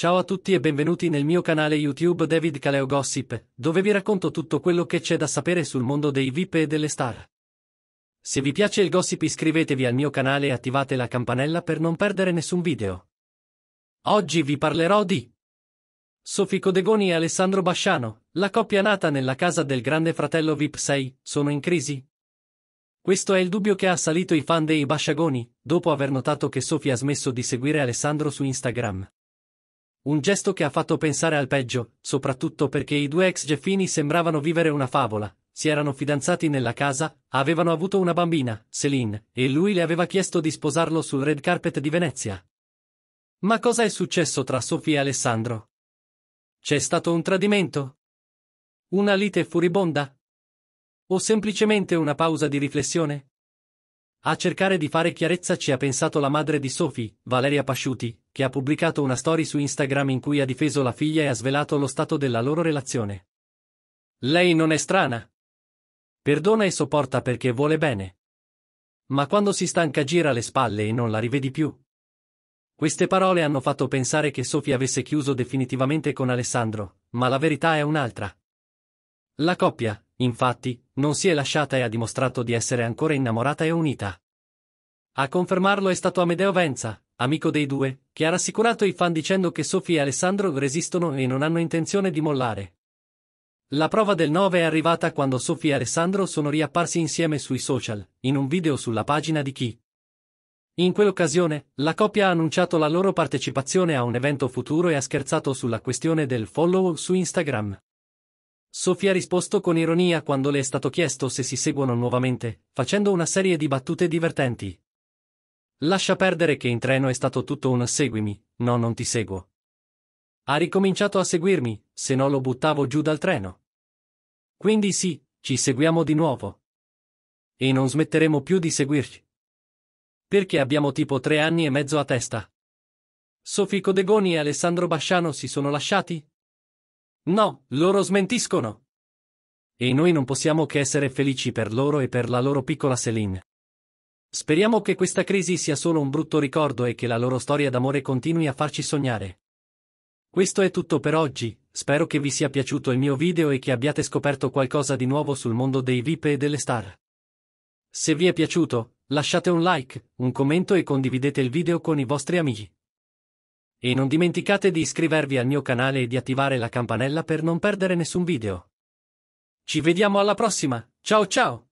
Ciao a tutti e benvenuti nel mio canale YouTube David Caleo Gossip, dove vi racconto tutto quello che c'è da sapere sul mondo dei VIP e delle star. Se vi piace il gossip iscrivetevi al mio canale e attivate la campanella per non perdere nessun video. Oggi vi parlerò di Sophie Codegoni e Alessandro Basciano, la coppia nata nella casa del Grande Fratello VIP 6, sono in crisi? Questo è il dubbio che ha assalito i fan dei Basciagoni, dopo aver notato che Sophie ha smesso di seguire Alessandro su Instagram. Un gesto che ha fatto pensare al peggio, soprattutto perché i due ex geffini sembravano vivere una favola, si erano fidanzati nella casa, avevano avuto una bambina, Celine, e lui le aveva chiesto di sposarlo sul red carpet di Venezia. Ma cosa è successo tra Sophie e Alessandro? C'è stato un tradimento? Una lite furibonda? O semplicemente una pausa di riflessione? A cercare di fare chiarezza ci ha pensato la madre di Sophie, Valeria Pasciuti, che ha pubblicato una story su Instagram in cui ha difeso la figlia e ha svelato lo stato della loro relazione. Lei non è strana. Perdona e sopporta perché vuole bene. Ma quando si stanca gira le spalle e non la rivedi più. Queste parole hanno fatto pensare che Sophie avesse chiuso definitivamente con Alessandro, ma la verità è un'altra. La coppia, infatti, non si è lasciata e ha dimostrato di essere ancora innamorata e unita. A confermarlo è stato Amedeo Venza, amico dei due, che ha rassicurato i fan dicendo che Sophie e Alessandro resistono e non hanno intenzione di mollare. La prova del 9 è arrivata quando Sophie e Alessandro sono riapparsi insieme sui social, in un video sulla pagina di Chi. In quell'occasione, la coppia ha annunciato la loro partecipazione a un evento futuro e ha scherzato sulla questione del follow su Instagram. Sophie ha risposto con ironia quando le è stato chiesto se si seguono nuovamente, facendo una serie di battute divertenti. Lascia perdere che in treno è stato tutto un seguimi, no non ti seguo. Ha ricominciato a seguirmi, se no lo buttavo giù dal treno. Quindi sì, ci seguiamo di nuovo. E non smetteremo più di seguirci. Perché abbiamo tipo 3 anni e mezzo a testa. Sophie Codegoni e Alessandro Basciano si sono lasciati? No, loro smentiscono. E noi non possiamo che essere felici per loro e per la loro piccola Celine. Speriamo che questa crisi sia solo un brutto ricordo e che la loro storia d'amore continui a farci sognare. Questo è tutto per oggi, spero che vi sia piaciuto il mio video e che abbiate scoperto qualcosa di nuovo sul mondo dei VIP e delle star. Se vi è piaciuto, lasciate un like, un commento e condividete il video con i vostri amici. E non dimenticate di iscrivervi al mio canale e di attivare la campanella per non perdere nessun video. Ci vediamo alla prossima, ciao ciao!